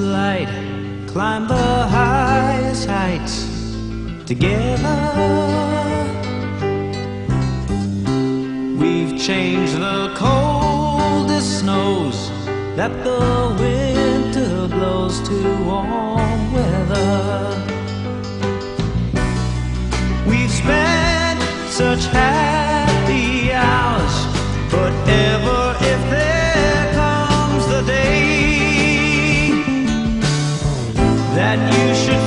light, climb the highest heights together. We've changed the coldest snows that the winter blows to warm weather. We've spent such happy hours, but ever if there that you should